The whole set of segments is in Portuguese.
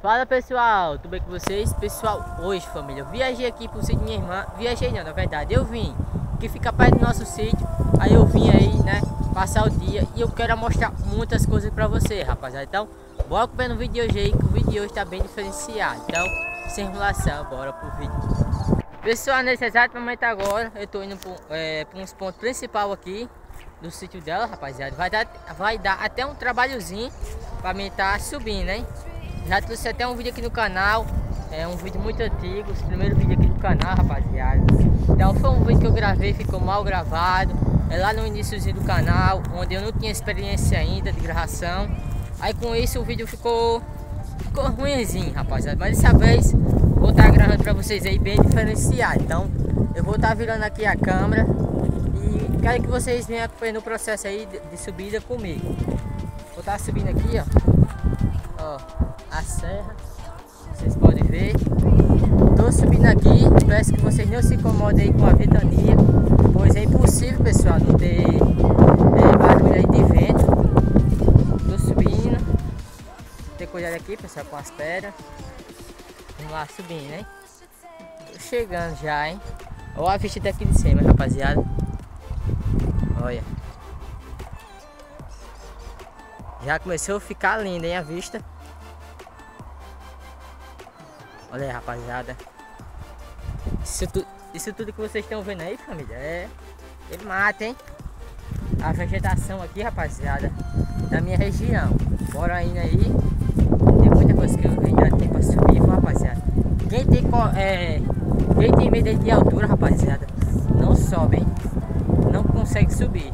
Fala pessoal, tudo bem com vocês? Pessoal, hoje família, eu viajei aqui pro sítio de minha irmã. Viajei não, na verdade, eu vim, que fica perto do nosso sítio. Aí eu vim aí, né, passar o dia. E eu quero mostrar muitas coisas pra você, rapaziada. Então, bora acompanhar o vídeo de hoje aí, que o vídeo de hoje tá bem diferenciado. Então, sem enrolação, bora pro vídeo. Pessoal, nesse exato momento agora, eu tô indo pra uns pontos principais aqui do sítio dela, rapaziada. Vai dar até um trabalhozinho pra mim tá subindo, hein? Já trouxe até um vídeo aqui no canal, é um vídeo muito antigo, esse primeiro vídeo aqui do canal, rapaziada. Então foi um vídeo que eu gravei, ficou mal gravado, é lá no iníciozinho do canal, onde eu não tinha experiência ainda de gravação. Aí com isso o vídeo ficou ruimzinho, rapaziada, mas dessa vez vou estar gravando pra vocês aí bem diferenciado. Então eu vou estar virando aqui a câmera e quero que vocês venham acompanhando o processo aí de subida comigo. Vou estar subindo aqui, ó. A serra, vocês podem ver. Tô subindo aqui, peço que vocês não se incomodem aí com a ventania, pois é impossível, pessoal, não ter barulho aí de vento. Tô subindo, tem cuidado aqui, pessoal, com as pedras. Vamos lá, subindo, hein? Tô chegando já, hein? Olha a vista daqui de cima, rapaziada. Olha, já começou a ficar linda, hein, a vista. Olha aí, rapaziada, isso tudo que vocês estão vendo aí, família, é mata, hein? A vegetação aqui, rapaziada, da minha região. Bora indo aí. Tem muita coisa que eu ainda tenho pra subir, rapaziada. Quem tem medo de altura, rapaziada, não sobe, hein? Não consegue subir.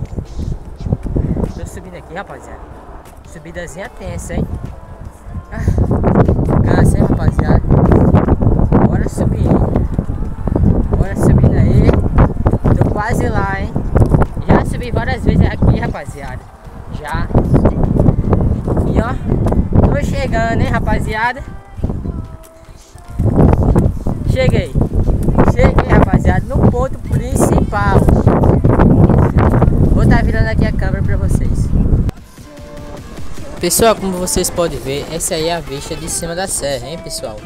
Tô subindo aqui, rapaziada. Subidazinha tensa, hein? Cansa, hein, rapaziada? Bora subindo aí. Tô quase lá, hein? Já subi várias vezes aqui, rapaziada. Já. E ó, tô chegando, hein, rapaziada? Cheguei, rapaziada, no ponto principal. Vou tá virando aqui a câmera pra vocês. Pessoal, como vocês podem ver, essa aí é a vista de cima da serra, hein, pessoal?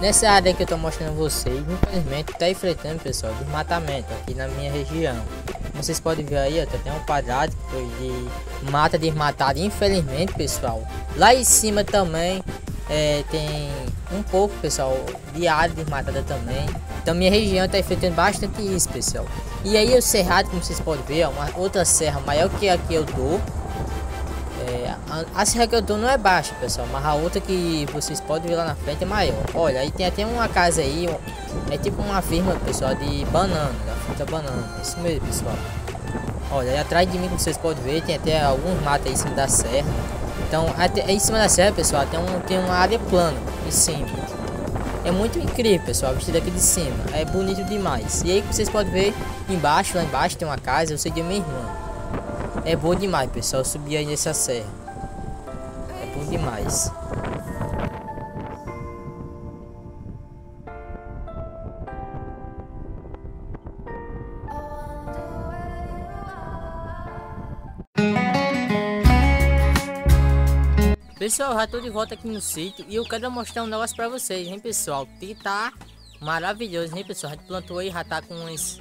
Nessa área que eu tô mostrando a vocês, infelizmente tá enfrentando, pessoal, desmatamento aqui na minha região. Como vocês podem ver aí, ó, tem até um quadrado que foi de mata desmatada, infelizmente, pessoal. Lá em cima também tem um pouco, pessoal, de área desmatada também. Então minha região tá enfrentando bastante isso, pessoal. E aí o cerrado, como vocês podem ver, ó, uma outra serra maior que a que eu tô. A serra que eu dou não é baixa, pessoal, mas a outra que vocês podem ver lá na frente é maior. Olha, aí tem até uma casa aí, é tipo uma firma, pessoal, de banana, da fruta banana, é isso mesmo, pessoal. Olha, aí atrás de mim, como vocês podem ver, tem até alguns matos aí em cima da serra. Então, até em cima da serra, pessoal, tem uma área plana, em cima. É muito incrível, pessoal, vestido aqui de cima, é bonito demais. E aí, como vocês podem ver, embaixo, lá embaixo tem uma casa, eu sei de minha irmã. É bom demais, pessoal, subir aí nessa serra. É bom demais. Pessoal, já tô de volta aqui no sítio e eu quero mostrar um negócio pra vocês, hein, pessoal? Que tá maravilhoso, hein, pessoal? A gente plantou aí, já tá com uns...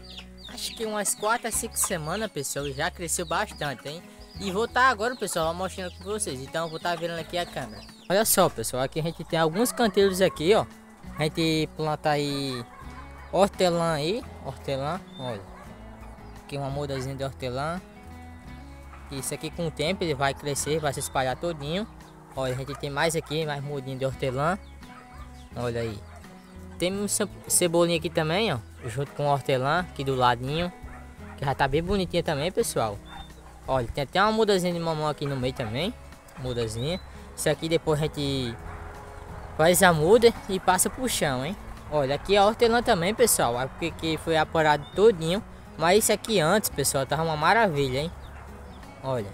acho que umas 4 a 5 semanas, pessoal, já cresceu bastante, hein? E vou estar agora, pessoal, mostrando para vocês. Então vou estar virando aqui a câmera. Olha só, pessoal, aqui a gente tem alguns canteiros aqui, ó. A gente planta aí hortelã aí. Hortelã, olha. Aqui uma mudazinha de hortelã. Isso aqui com o tempo ele vai crescer, vai se espalhar todinho. Olha, a gente tem mais aqui, mais mudinho de hortelã. Olha aí. Temos cebolinha aqui também, ó, junto com o hortelã aqui do ladinho, que já tá bem bonitinha também, pessoal. Olha, tem até uma mudazinha de mamão aqui no meio também, mudazinha. Isso aqui depois a gente faz a muda e passa pro chão, hein. Olha, aqui a hortelã também, pessoal, que foi aparado todinho, mas isso aqui antes, pessoal, tava uma maravilha, hein. Olha,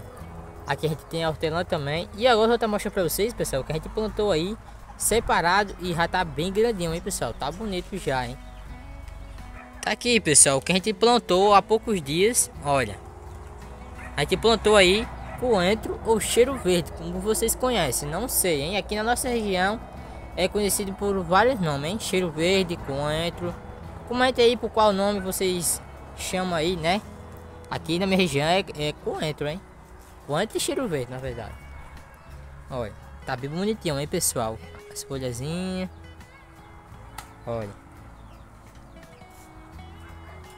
aqui a gente tem a hortelã também. E agora eu vou estar mostrando pra vocês, pessoal, que a gente plantou aí separado e já tá bem grandinho, hein, pessoal? Tá bonito já, hein? Tá aqui, pessoal, que a gente plantou há poucos dias. Olha, a gente plantou aí coentro ou cheiro verde, como vocês conhecem, não sei, hein? Aqui na nossa região é conhecido por vários nomes, hein? Cheiro verde, coentro. Comenta aí por qual nome vocês chamam aí, né? Aqui na minha região é coentro, hein? Coentro e cheiro verde, na verdade. Olha, tá bem bonitinho, hein, pessoal? As folhazinhas. Olha.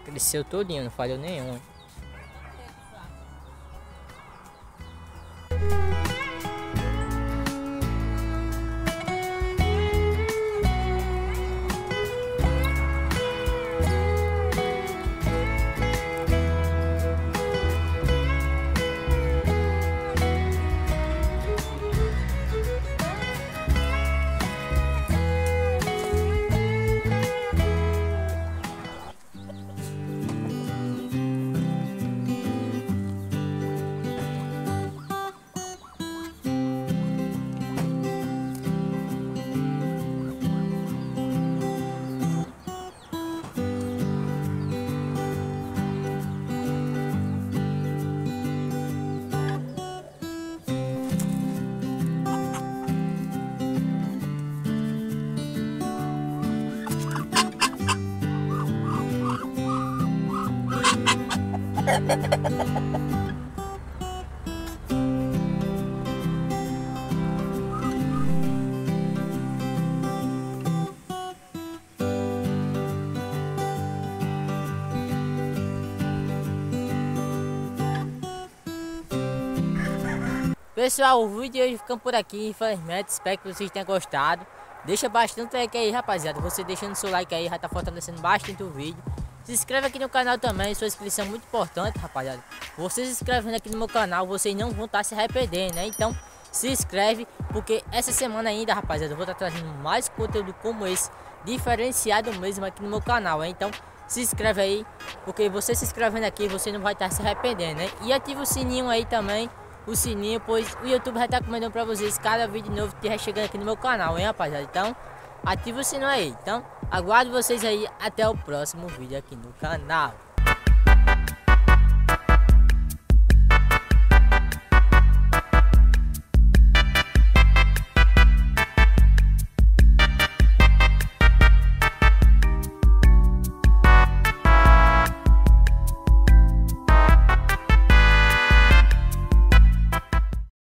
Cresceu todinho, não falhou nenhum, hein? Pessoal, o vídeo hoje ficando por aqui, infelizmente. Espero que vocês tenham gostado. Deixa bastante like aí, rapaziada. Você deixando seu like aí já tá fortalecendo bastante o vídeo. Se inscreve aqui no canal também, sua inscrição é muito importante, rapaziada. Vocês se inscrevendo aqui no meu canal, vocês não vão estar se arrependendo, né? Então, se inscreve, porque essa semana ainda, rapaziada, eu vou estar trazendo mais conteúdo como esse, diferenciado mesmo aqui no meu canal, né? Então, se inscreve aí, porque você se inscrevendo aqui, você não vai estar se arrependendo, né? E ativa o sininho aí também, o sininho, pois o YouTube já tá recomendando pra vocês cada vídeo novo que já chegando aqui no meu canal, hein, rapaziada? Então, ativa o sininho aí, então... Aguardo vocês aí até o próximo vídeo aqui no canal.